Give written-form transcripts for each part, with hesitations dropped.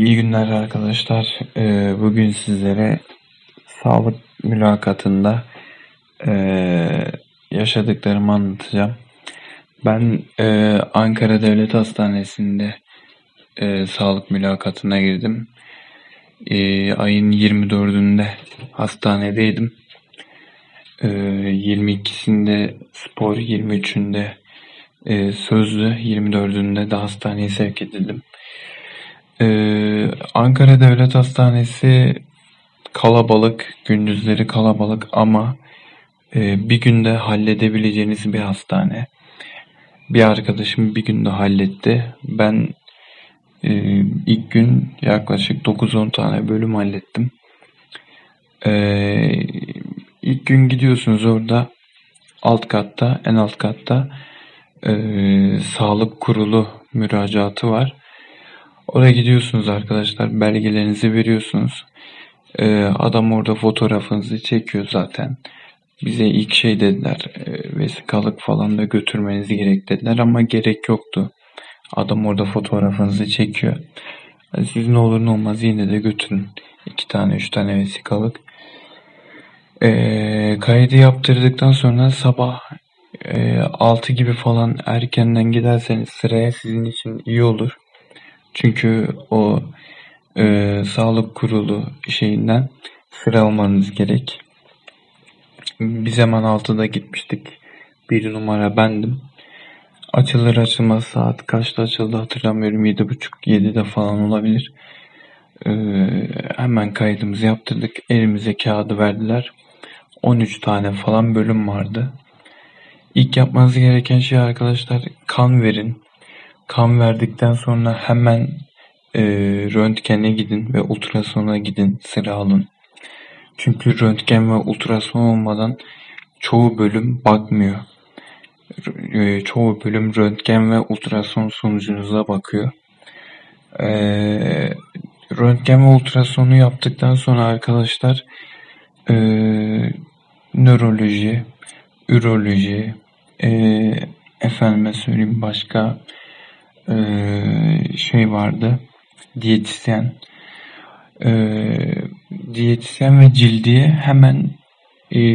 İyi günler arkadaşlar. Bugün sizlere sağlık mülakatında yaşadıklarımı anlatacağım. Ben Ankara Devlet Hastanesi'nde sağlık mülakatına girdim. Ayın 24'ünde hastanedeydim. 22'sinde spor, 23'ünde sözlü, 24'ünde de hastaneye sevk edildim. Ankara Devlet Hastanesi kalabalık, gündüzleri kalabalık ama bir günde halledebileceğiniz bir hastane. Bir arkadaşım bir günde halletti. Ben ilk gün yaklaşık 9-10 tane bölüm hallettim. İlk gün gidiyorsunuz, orada alt katta, en alt katta sağlık kurulu müracaatı var. Oraya gidiyorsunuz arkadaşlar, belgelerinizi veriyorsunuz. Adam orada fotoğrafınızı çekiyor zaten. Bize ilk şey dediler, vesikalık falan da götürmeniz gerek dediler ama gerek yoktu. Adam orada fotoğrafınızı çekiyor. Siz ne olur ne olmaz yine de götürün. 2 tane 3 tane vesikalık. Kaydı yaptırdıktan sonra sabah 6 gibi falan erkenden giderseniz sıraya sizin için iyi olur. Çünkü o sağlık kurulu şeyinden sıra almanız gerek. Biz hemen 6'da gitmiştik. 1 numara bendim. Açılır açılmaz saat kaçta açıldı hatırlamıyorum. 7.30-7'de falan olabilir. Hemen kaydımızı yaptırdık. Elimize kağıdı verdiler. 13 tane falan bölüm vardı. İlk yapmanız gereken şey arkadaşlar, kan verin. Kan verdikten sonra hemen röntgene gidin ve ultrasona gidin, sıra alın. Çünkü röntgen ve ultrason olmadan çoğu bölüm bakmıyor. Çoğu bölüm röntgen ve ultrason sonucunuza bakıyor. Röntgen ve ultrasonu yaptıktan sonra arkadaşlar nöroloji, üroloji, efendime söyleyeyim başka şey vardı, diyetisyen. Diyetisyen ve cildiye hemen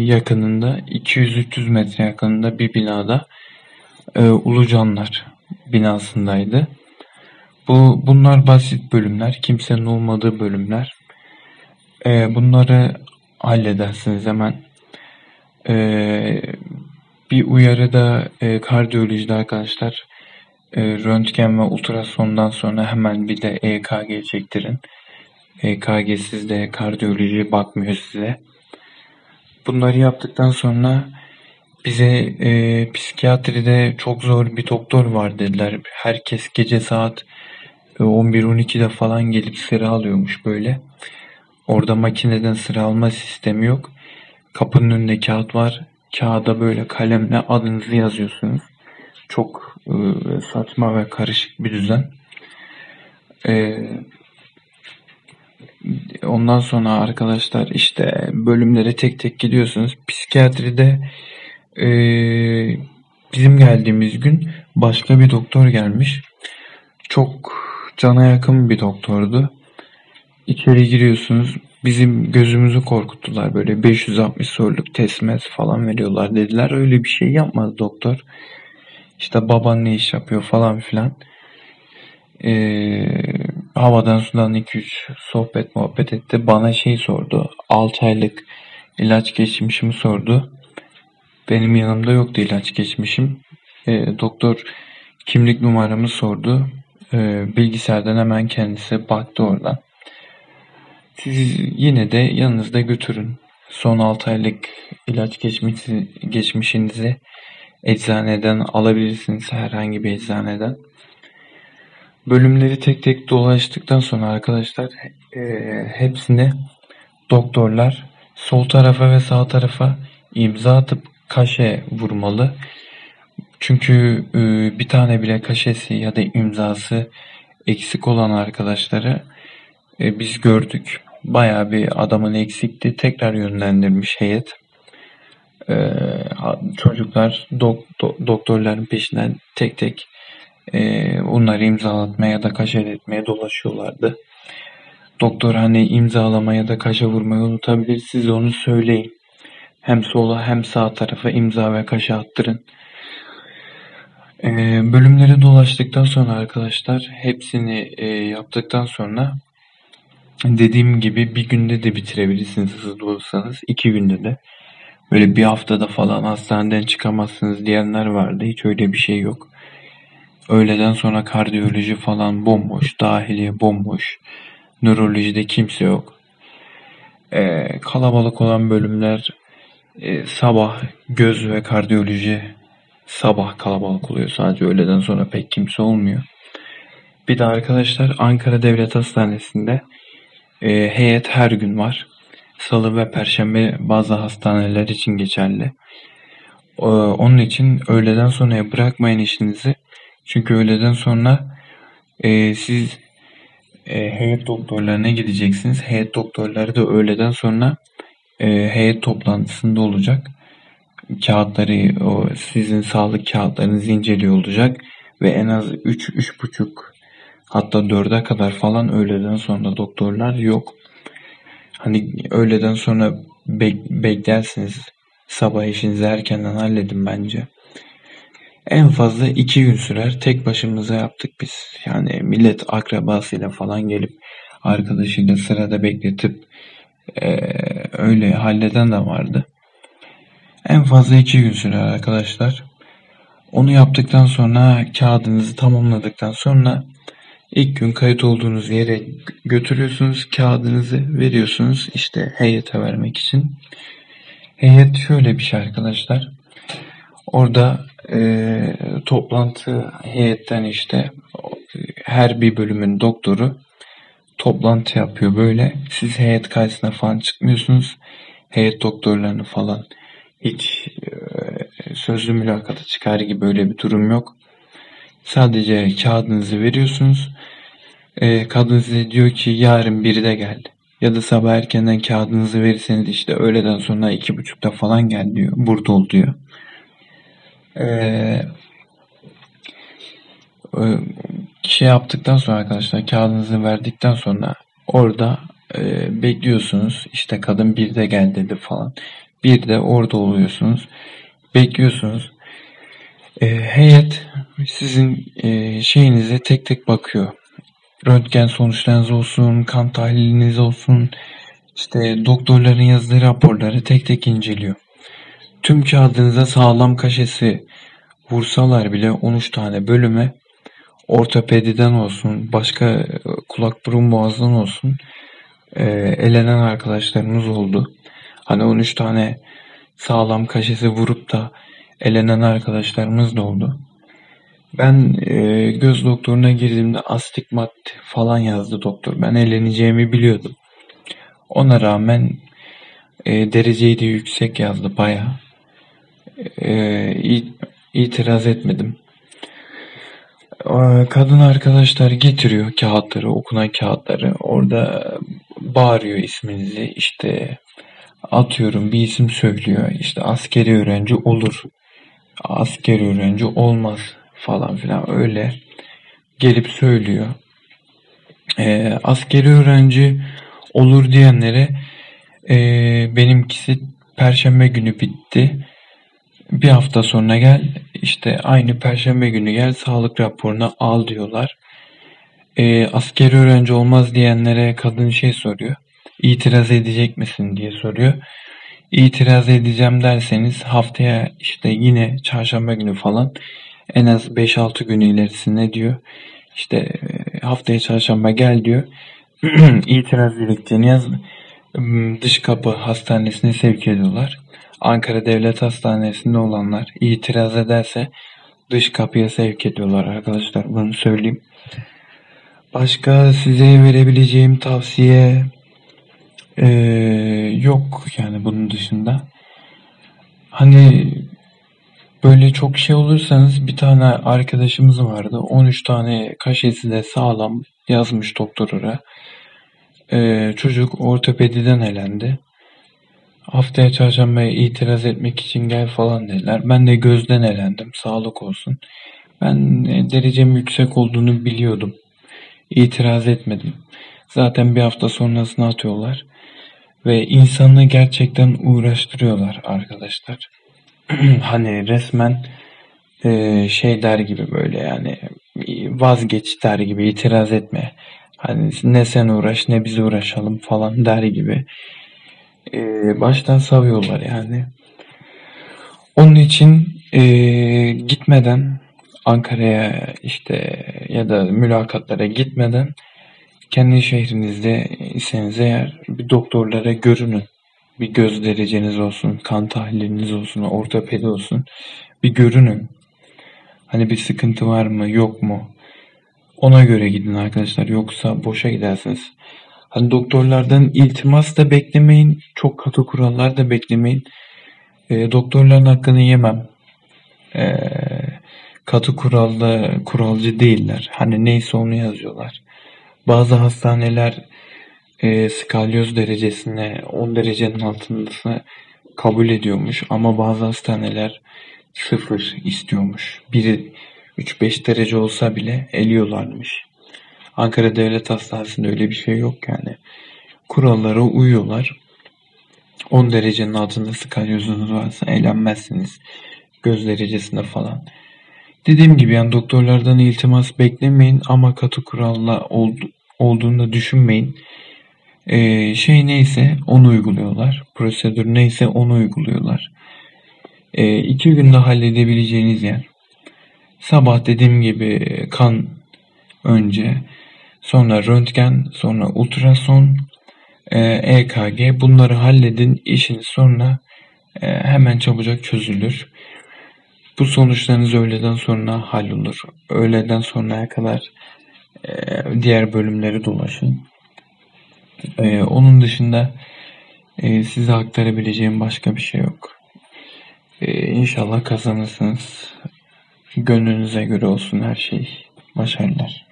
yakınında, 200-300 metre yakınında bir binada, Ulucanlar binasındaydı. Bunlar basit bölümler, kimsenin olmadığı bölümler. Bunları halledersiniz hemen. Bir uyarıda kardiyolojide arkadaşlar, röntgen ve ultrasondan sonra hemen bir de EKG çektirin. EKG'siz de kardiyoloji bakmıyor size. Bunları yaptıktan sonra bize psikiyatride çok zor bir doktor var dediler. Herkes gece saat 11-12'de falan gelip sıra alıyormuş böyle. Orada makineden sıra alma sistemi yok. Kapının önünde kağıt var. Kağıda böyle kalemle adınızı yazıyorsunuz. Çok saçma ve karışık bir düzen. Ondan sonra arkadaşlar işte bölümlere tek tek gidiyorsunuz. Psikiyatride bizim geldiğimiz gün başka bir doktor gelmiş. Çok cana yakın bir doktordu. İçeri giriyorsunuz. Bizim gözümüzü korkuttular. Böyle 560 soruluk test falan veriyorlar dediler. Öyle bir şey yapmadı doktor. İşte baban ne iş yapıyor falan filan. Havadan sudan 2-3 sohbet muhabbet etti. Bana şey sordu. 6 aylık ilaç geçmişimi sordu. Benim yanımda yoktu ilaç geçmişim. Doktor kimlik numaramı sordu. Bilgisayardan hemen kendisi baktı oradan. Siz yine de yanınızda götürün. Son 6 aylık ilaç geçmişinizi eczaneden alabilirsiniz, herhangi bir eczaneden. Bölümleri tek tek dolaştıktan sonra arkadaşlar hepsini doktorlar sol tarafa ve sağ tarafa imza atıp kaşe vurmalı. Çünkü bir tane bile kaşesi ya da imzası eksik olan arkadaşları biz gördük. Bayağı bir adamın eksikti. Tekrar yönlendirmiş heyet. Çocuklar doktorların peşinden tek tek bunları imzalatmaya ya da kaşeletmeye dolaşıyorlardı. Doktor hani imzalamaya da kaşe vurmayı unutabilir, siz onu söyleyin. Hem sola hem sağ tarafa imza ve kaşe attırın. Bölümleri dolaştıktan sonra arkadaşlar hepsini yaptıktan sonra dediğim gibi bir günde de bitirebilirsiniz hızlı olursanız. 2 günde de. Böyle bir haftada falan hastaneden çıkamazsınız diyenler vardı. Hiç öyle bir şey yok. Öğleden sonra kardiyoloji falan bomboş. Dahiliye bomboş. Nörolojide kimse yok. Kalabalık olan bölümler sabah göz ve kardiyoloji sabah kalabalık oluyor. Sadece öğleden sonra pek kimse olmuyor. Bir de arkadaşlar Ankara Devlet Hastanesi'nde heyet her gün var. Salı ve Perşembe bazı hastaneler için geçerli. Onun için öğleden sonraya bırakmayın işinizi. Çünkü öğleden sonra siz heyet doktorlarına gideceksiniz. Heyet doktorları da öğleden sonra heyet toplantısında olacak. Kağıtları, sizin sağlık kağıtlarınızı inceliyor olacak. Ve en az 3-3,5 hatta 4'e kadar falan öğleden sonra doktorlar yok. Hani öğleden sonra beklersiniz. Sabah işinizi erkenden halledin bence. En fazla 2 gün sürer. Tek başımıza yaptık biz. Yani millet akrabasıyla falan gelip arkadaşıyla sırada bekletip öyle halleden de vardı. En fazla 2 gün sürer arkadaşlar. Onu yaptıktan sonra kağıdınızı tamamladıktan sonra İlk gün kayıt olduğunuz yere götürüyorsunuz, kağıdınızı veriyorsunuz işte heyete vermek için. Heyet şöyle bir şey arkadaşlar. Orada toplantı heyetten işte her bir bölümün doktoru toplantı yapıyor böyle. Siz heyet karşısına falan çıkmıyorsunuz. Heyet doktorlarını falan hiç sözlü mülakata çıkar gibi böyle bir durum yok. Sadece kağıdınızı veriyorsunuz. Kadın size diyor ki yarın biri de geldi. Ya da sabah erkenden kağıdınızı verirseniz işte öğleden sonra 2.30'da falan gel diyor. Burada ol diyor. Şey yaptıktan sonra arkadaşlar kağıdınızı verdikten sonra orada bekliyorsunuz. İşte kadın bir de gel dedi falan. Bir de orada oluyorsunuz. Bekliyorsunuz. Heyet sizin şeyinize tek tek bakıyor. Röntgen sonuçlarınız olsun, kan tahliliniz olsun, işte doktorların yazdığı raporları tek tek inceliyor. Tüm kağıdınıza sağlam kaşesi vursalar bile 13 tane bölüme ortopediden olsun, başka kulak burun boğazdan olsun elenen arkadaşlarımız oldu. Hani 13 tane sağlam kaşesi vurup da elenen arkadaşlarımız da oldu. Ben göz doktoruna girdiğimde astigmat falan yazdı doktor. Ben eleneceğimi biliyordum. Ona rağmen dereceyi de yüksek yazdı bayağı. İtiraz etmedim. Kadın arkadaşlar getiriyor kağıtları, okunan kağıtları. Orada bağırıyor isminizi. İşte atıyorum bir isim söylüyor. İşte askeri öğrenci olur. Askeri öğrenci olmaz falan filan öyle gelip söylüyor. Askeri öğrenci olur diyenlere benimkisi Perşembe günü bitti. Bir hafta sonra gel işte aynı Perşembe günü gel sağlık raporunu al diyorlar. Askeri öğrenci olmaz diyenlere kadın şey soruyor. İtiraz edecek misin diye soruyor. İtiraz edeceğim derseniz haftaya işte yine çarşamba günü falan en az 5-6 gün ilerisine diyor. İşte haftaya çarşamba gel diyor. İtiraz dilekçeni yaz. Dış kapı hastanesine sevk ediyorlar. Ankara Devlet Hastanesi'nde olanlar itiraz ederse dış kapıya sevk ediyorlar arkadaşlar. Bunu söyleyeyim. Başka size verebileceğim tavsiye yok yani bunun dışında. Hani böyle çok şey olursanız bir tane arkadaşımız vardı. 13 tane kaşesi de sağlam yazmış doktora. Çocuk ortopediden elendi. Haftaya çarşambaya itiraz etmek için gel falan dediler. Ben de gözden elendim. Sağlık olsun. Ben derecem yüksek olduğunu biliyordum. İtiraz etmedim. Zaten bir hafta sonrasını atıyorlar. Ve insanı gerçekten uğraştırıyorlar arkadaşlar. Hani resmen şey der gibi, böyle yani vazgeç der gibi, itiraz etme. Hani ne sen uğraş ne biz uğraşalım falan der gibi. Baştan savuyorlar yani. Onun için gitmeden Ankara'ya işte ya da mülakatlara gitmeden kendi şehrinizde iseniz eğer bir doktorlara görünün. Bir göz dereceniz olsun, kan tahliliniz olsun, ortopedi olsun. Bir görünün. Hani bir sıkıntı var mı, yok mu? Ona göre gidin arkadaşlar. Yoksa boşa gidersiniz. Hani doktorlardan iltimas da beklemeyin. Çok katı kurallar da beklemeyin. Doktorların hakkını yemem. Katı kuralcı değiller. Hani neyse onu yazıyorlar. Bazı hastaneler skalyoz derecesine, 10 derecenin altındasını kabul ediyormuş. Ama bazı hastaneler 0 istiyormuş. Biri 3-5 derece olsa bile eliyorlarmış. Ankara Devlet Hastanesi'nde öyle bir şey yok yani. Kurallara uyuyorlar. 10 derecenin altında skalyozunuz varsa elenmezsiniz. Göz derecesinde falan. Dediğim gibi yani doktorlardan iltimas beklemeyin ama katı kuralla olduğunu düşünmeyin. Şey neyse onu uyguluyorlar. Prosedür neyse onu uyguluyorlar. 2 günde halledebileceğiniz yer. Sabah dediğim gibi kan önce, sonra röntgen, sonra ultrason, EKG, bunları halledin. İşiniz sonra hemen çabucak çözülür. Bu sonuçlarınız öğleden sonra hallolur. Öğleden sonraya kadar diğer bölümleri dolaşın. Onun dışında size aktarabileceğim başka bir şey yok. İnşallah kazanırsınız. Gönlünüze göre olsun her şey. Başarılar.